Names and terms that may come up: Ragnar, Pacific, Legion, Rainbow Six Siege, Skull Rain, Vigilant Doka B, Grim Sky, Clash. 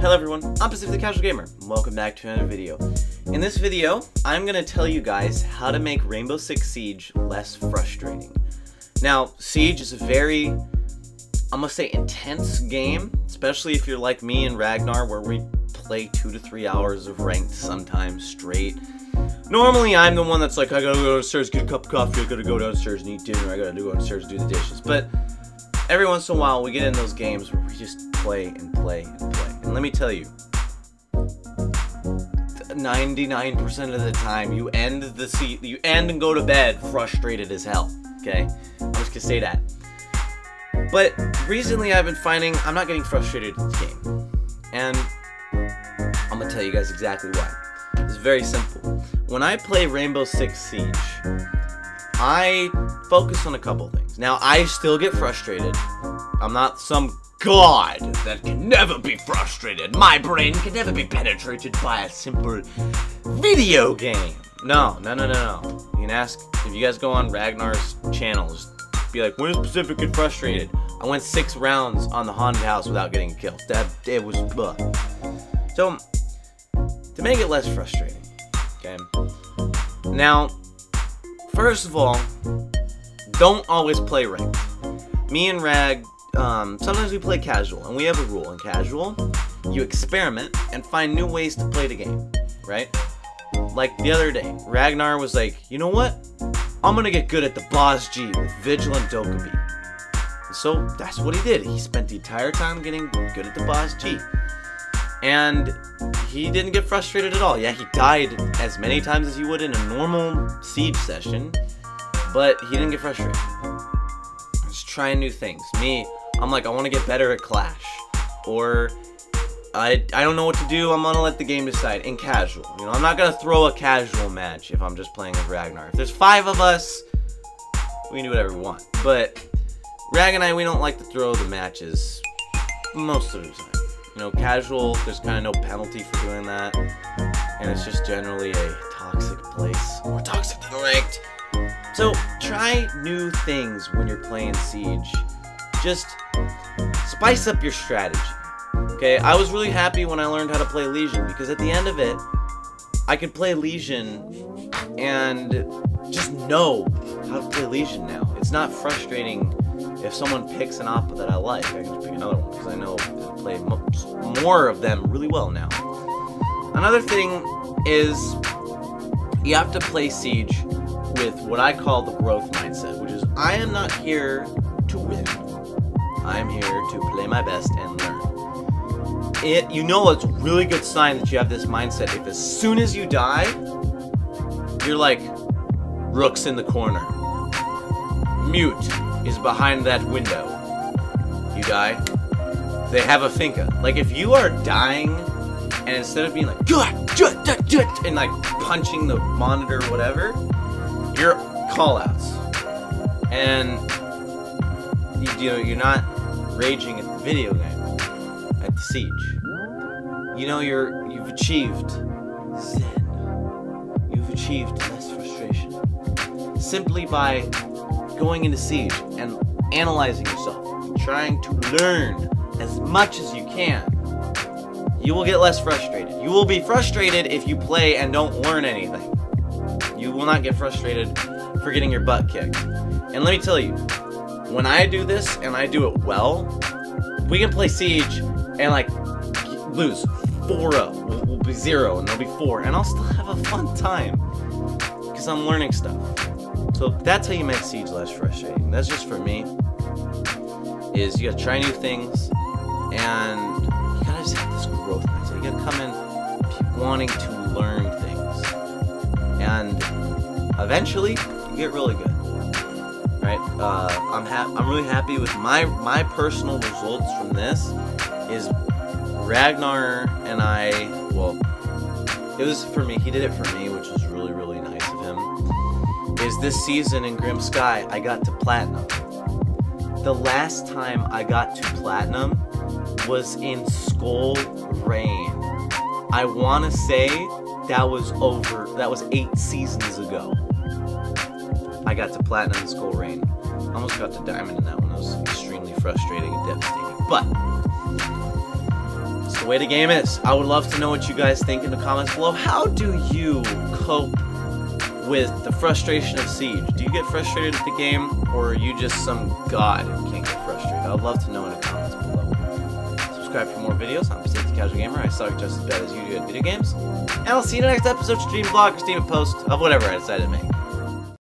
Hello everyone, I'm Pacific the Casual Gamer, and welcome back to another video. In this video, I'm going to tell you guys how to make Rainbow Six Siege less frustrating. Now, Siege is a very, I'm going to say, intense game, especially if you're like me and Ragnar, where we play 2 to 3 hours of ranked sometimes straight. Normally, I'm the one that's like, I gotta go downstairs, get a cup of coffee, I gotta go downstairs and eat dinner, I gotta go downstairs and do the dishes, but every once in a while, we get in those games where we just play and play and play. And let me tell you, 99% of the time, you end and go to bed frustrated as hell, okay? I'm just gonna say that. But recently I've been finding I'm not getting frustrated at this game. And I'm gonna tell you guys exactly why. It's very simple. When I play Rainbow Six Siege, I focus on a couple things. Now, I still get frustrated. I'm not some god that can never be frustrated. My brain can never be penetrated by a simple video game. No. You can ask, if you guys go on Ragnar's channels, be like, when is Pacific get frustrated? I went 6 rounds on the haunted house without getting killed. It was, ugh. So, to make it less frustrating, okay? Now, first of all, don't always play ranked. Me and Rag, sometimes we play casual, and we have a rule in casual: you experiment and find new ways to play the game, right? Like the other day, Ragnar was like, you know what, I'm gonna get good at the boss G with Vigilant Doka B. And so that's what he did. He spent the entire time getting good at the boss G, and he didn't get frustrated at all. Yeah, he died as many times as you would in a normal Siege session, but he didn't get frustrated. Just trying new things. Me, I'm like, I want to get better at Clash, or I don't know what to do, I'm gonna let the game decide in casual. You know, I'm not gonna throw a casual match if I'm just playing with Ragnar. If there's 5 of us, we can do whatever we want, but Rag and I, we don't like to throw the matches most of the time. You know, casual, there's kind of no penalty for doing that, and it's just generally a toxic place, more toxic than ranked. So try new things when you're playing Siege. Just spice up your strategy, okay? I was really happy when I learned how to play Legion, because at the end of it, I could play Legion and just know how to play Legion now. It's not frustrating if someone picks an oppa that I like. I can just pick another one, because I know I play more of them really well now. Another thing is, you have to play Siege with what I call the growth mindset, which is, I am not here to win. I'm here to play my best and learn. You know, it's a really good sign that you have this mindset if as soon as you die, you're like, Rook's in the corner. Mute is behind that window. You die. They have a finca. Like, if you are dying, and instead of being like, and like punching the monitor or whatever, your call-outs, and you know, you're not raging at the video game, at the Siege. You know, you've achieved zen. You've achieved less frustration simply by going into Siege and analyzing yourself, trying to learn as much as you can. You will get less frustrated. You will be frustrated if you play and don't learn anything. You will not get frustrated for getting your butt kicked. And let me tell you, when I do this and I do it well, we can play Siege and like lose 4-0. We'll be 0 and they'll be 4, and I'll still have a fun time because I'm learning stuff. So that's how you make Siege less frustrating. That's just for me. Is, you gotta try new things, and you gotta just have this growth mindset. You gotta come in keep wanting to learn things, and eventually you get really good, right? I'm really happy with my personal results from this. Is Ragnar and I, well, it was for me, he did it for me, which was really, really nice of him, is this season in Grim Sky, I got to platinum. The last time I got to platinum was in Skull Rain. I wanna say that was 8 seasons ago. I got to platinum in Skull Rain. Almost got to diamond in that one. That was extremely frustrating and devastating. But the way the game is. I would love to know what you guys think in the comments below. How do you cope with the frustration of Siege? Do you get frustrated at the game, or are you just some god who can't get frustrated? I would love to know in the comments below. Subscribe for more videos. I'm Pacific the Casual Gamer. I suck just as bad as you do at video games. And I'll see you in the next episode, stream, blog, or Steam post of whatever I decide to make.